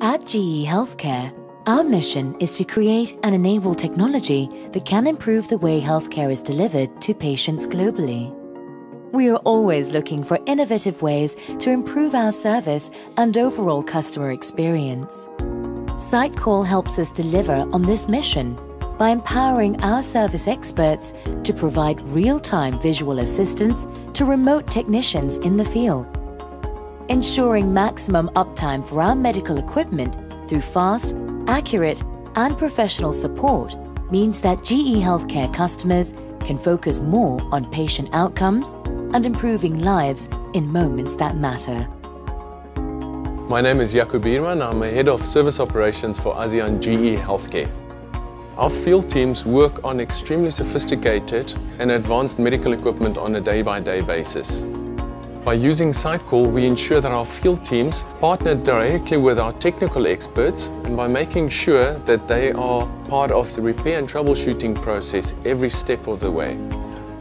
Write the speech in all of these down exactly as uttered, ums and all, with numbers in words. At G E Healthcare, our mission is to create and enable technology that can improve the way healthcare is delivered to patients globally. We are always looking for innovative ways to improve our service and overall customer experience. SightCall helps us deliver on this mission by empowering our service experts to provide real-time visual assistance to remote technicians in the field, ensuring maximum uptime for our medical equipment through fast, accurate and professional support means that G E Healthcare customers can focus more on patient outcomes and improving lives in moments that matter. My name is Jakub Birman. I'm a head of service operations for ASEAN G E Healthcare. Our field teams work on extremely sophisticated and advanced medical equipment on a day-by-day basis. By using SightCall, we ensure that our field teams partner directly with our technical experts, and by making sure that they are part of the repair and troubleshooting process every step of the way.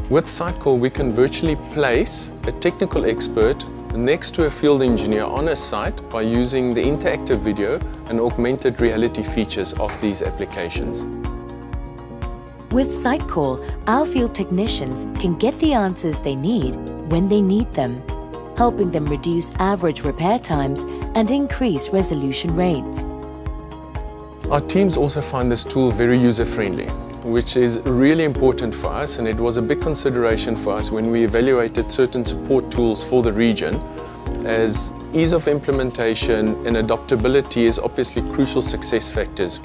With SightCall, we can virtually place a technical expert next to a field engineer on a site by using the interactive video and augmented reality features of these applications. With SightCall, our field technicians can get the answers they need when they need them, helping them reduce average repair times and increase resolution rates. Our teams also find this tool very user-friendly, which is really important for us, and it was a big consideration for us when we evaluated certain support tools for the region, as ease of implementation and adaptability is obviously crucial success factors.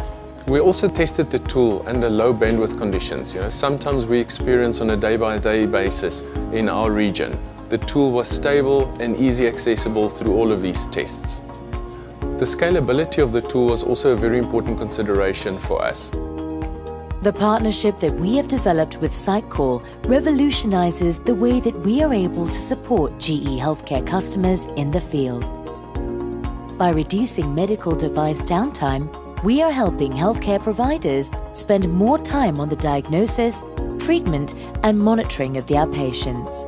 We also tested the tool under low bandwidth conditions. You know, sometimes we experience on a day-by-day basis in our region. The tool was stable and easy accessible through all of these tests. The scalability of the tool was also a very important consideration for us. The partnership that we have developed with SightCall revolutionizes the way that we are able to support G E Healthcare customers in the field. By reducing medical device downtime, we are helping healthcare providers spend more time on the diagnosis, treatment, and monitoring of their patients.